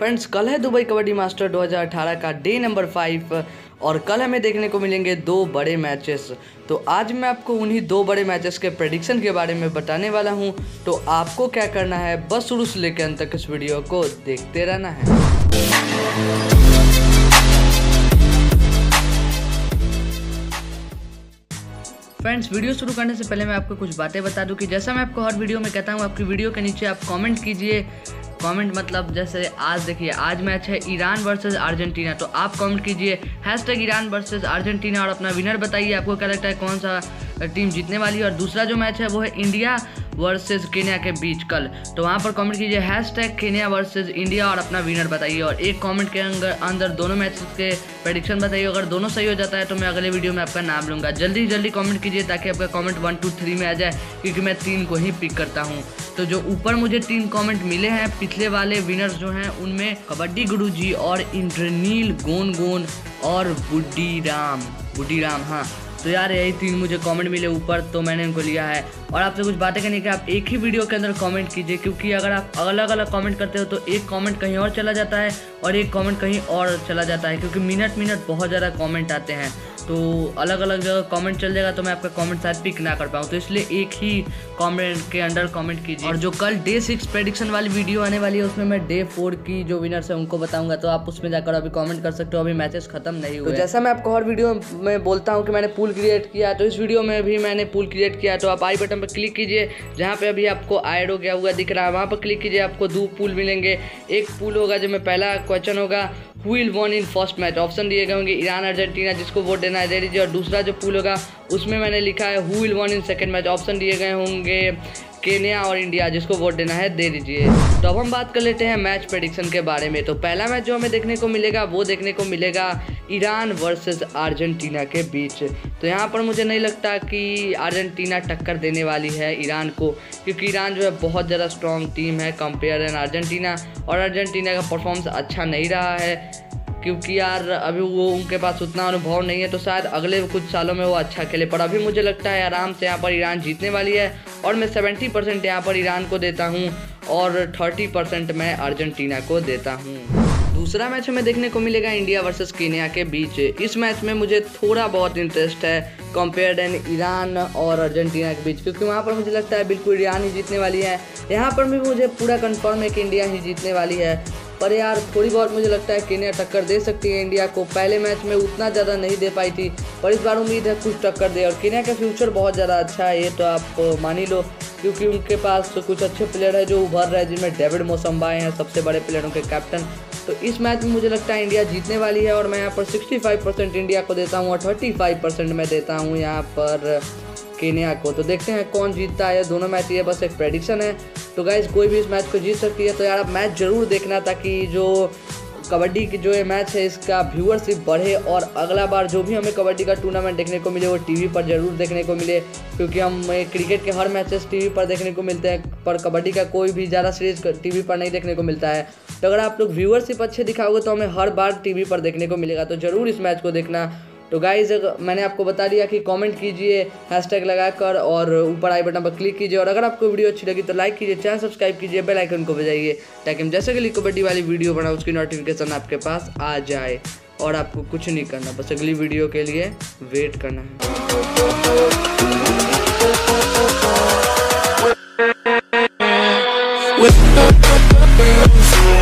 Friends कल है Dubai kabaddi master 2018 का डे नंबर 5 और कल हमें देखने को मिलेंगे दो बड़े मैचेस। तो आज मैं आपको उन्हीं दो बड़े मैचेस के प्रेडिक्शन के बारे में बताने वाला हूं। तो आपको क्या करना है, बस शुरू से लेकर अंत तक इस वीडियो को देखते रहना है। फ्रेंड्स वीडियो शुरू करने से पहले मैं आपको कुछ बातें बता दूं कि जैसा मैं आपको हर वीडियो में कहता हूं, आपकी वीडियो के नीचे आप कमेंट कीजिए। कमेंट मतलब जैसे आज देखिए आज मैच है ईरान वर्सेस अर्जेंटीना, तो आप कमेंट कीजिए हैशटैग ईरान वर्सेस अर्जेंटीना और अपना विनर बताइए। आपको क्या लगता है कौन सा टीम जीतने वाली है। और दूसरा जो मैच है वो है इंडिया वर्सेस केन्या के बीच कल, तो वहाँ पर कमेंट कीजिए हैशटैग केन्या वर्सेस इंडिया और अपना विनर बताइए। और एक कमेंट के अंदर दोनों मैचेस के प्रेडिक्शन बताइए। अगर दोनों सही हो जाता है तो मैं अगले वीडियो में आपका नाम लूँगा। जल्दी कमेंट कीजिए ताकि आपका कमेंट 1 2 3 में आ जाए, क्योंकि मैं 3 को ही पिक करता हूँ। तो जो ऊपर मुझे 3 कमेंट मिले हैं पिछले वाले विनर्स जो हैं उनमें कबड्डी गुरुजी और इंद्रनील गोनगोन और बुड्डी राम, हाँ तो यार यही 3 मुझे कमेंट मिले ऊपर, तो मैंने इनको लिया है। और आपसे कुछ बातें करने के आप एक ही वीडियो के अंदर कमेंट कीजिए, क्योंकि अगर आप अलग कमेंट करते हो तो एक कमेंट कहीं और चला जाता है और एक कमेंट कहीं और चला जाता है, क्योंकि मिनट बहुत ज़्यादा कमेंट आते हैं तो अलग जगह कमेंट चल जाएगा, तो मैं आपका कमेंट शायद पिक ना कर पाऊँ। तो इसलिए एक ही कमेंट के अंडर कमेंट कीजिए। और जो कल डे 6 प्रेडिक्शन वाली वीडियो आने वाली है उसमें मैं डे 4 की जो विनर्स हैं उनको बताऊंगा, तो आप उसमें जाकर अभी कमेंट कर सकते हो, अभी मैचेस खत्म नहीं हुए। तो जैसा मैं आपको हर वीडियो में बोलता हूँ कि मैंने पूल क्रिएट किया, तो इस वीडियो में भी मैंने पूल क्रिएट किया। तो आप आई बटन पर क्लिक कीजिए, जहाँ पर अभी आपको ऐड हो गया हुआ दिख रहा है वहाँ पर क्लिक कीजिए। आपको 2 पूल मिलेंगे, एक पूल होगा जो मैं पहला क्वेश्चन होगा who will won in first match, option दिए गए होंगे ईरान अर्जेंटीना, जिसको वोट देना है दे दीजिए। और दूसरा जो पूल होगा उसमें मैंने लिखा है who will won in second match, option दिए गए होंगे केन्या और इंडिया, जिसको वोट देना है दे दीजिए। तो अब हम बात कर लेते हैं मैच प्रेडिक्शन के बारे में। तो पहला मैच जो हमें देखने को मिलेगा वो देखने को मिलेगा ईरान वर्सेस अर्जेंटीना के बीच। तो यहाँ पर मुझे नहीं लगता कि अर्जेंटीना टक्कर देने वाली है ईरान को, क्योंकि ईरान जो है बहुत ज़्यादा स्ट्रॉन्ग टीम है कंपेयर एन अर्जेंटीना, और अर्जेंटीना का परफॉर्मेंस अच्छा नहीं रहा है, क्योंकि यार अभी वो उनके पास उतना अनुभव नहीं है, तो शायद अगले कुछ सालों में वो अच्छा खेले। पर अभी मुझे लगता है आराम से यहाँ पर ईरान जीतने वाली है, और मैं 70% यहाँ पर ईरान को देता हूँ और 30% मैं अर्जेंटीना को देता हूँ। दूसरा मैच हमें देखने को मिलेगा इंडिया वर्सेस केन्या के बीच। इस मैच में मुझे थोड़ा बहुत इंटरेस्ट है कंपेयर देन ईरान और अर्जेंटीना के बीच, क्योंकि वहाँ पर मुझे लगता है बिल्कुल ईरान ही जीतने वाली है। यहाँ पर भी मुझे पूरा कंफर्म है कि इंडिया ही जीतने वाली है, पर यार थोड़ी बहुत मुझे लगता है केन्या टक्कर दे सकती है इंडिया को। पहले मैच में उतना ज़्यादा नहीं दे पाई थी, पर इस बार उम्मीद है कुछ टक्कर दे। और केन्या का फ्यूचर बहुत ज़्यादा अच्छा है, ये तो आप मान ही लो, क्योंकि उनके पास कुछ अच्छे प्लेयर है जो उभर रहे हैं, जिनमें डेविड मोसम्बाए हैं सबसे बड़े प्लेयरों के कैप्टन। तो इस मैच में मुझे लगता है इंडिया जीतने वाली है, और मैं यहाँ पर 65% इंडिया को देता हूँ और 35% मैं देता हूँ यहाँ पर केन्या को। तो देखते हैं कौन जीतता है, दोनों मैच ये बस एक प्रेडिक्शन है। तो गाइज कोई भी इस मैच को जीत सकती है, तो यार आप मैच ज़रूर देखना ताकि जो कबड्डी की जो ये मैच है इसका व्यूअरशिप बढ़े, और अगला बार जो भी हमें कबड्डी का टूर्नामेंट देखने को मिले वो टीवी पर ज़रूर देखने को मिले, क्योंकि हम क्रिकेट के हर मैचेस टीवी पर देखने को मिलते हैं, पर कबड्डी का कोई भी ज़्यादा सीरीज टीवी पर नहीं देखने को मिलता है। तो अगर आप लोग व्यूअरशिप अच्छे दिखाओगे तो हमें हर बार टीवी पर देखने को मिलेगा, तो ज़रूर इस मैच को देखना। तो गाइज मैंने आपको बता दिया कि कमेंट कीजिए हैशटैग लगाकर और ऊपर आई बटन पर क्लिक कीजिए। और अगर आपको वीडियो अच्छी लगी तो लाइक कीजिए, चैनल सब्सक्राइब कीजिए, बेल आइकन को बजाइए ताकि हम जैसे अगली कबड्डी वाली वीडियो बनाऊँ उसकी नोटिफिकेशन आपके पास आ जाए। और आपको कुछ नहीं करना, बस अगली वीडियो के लिए वेट करना है।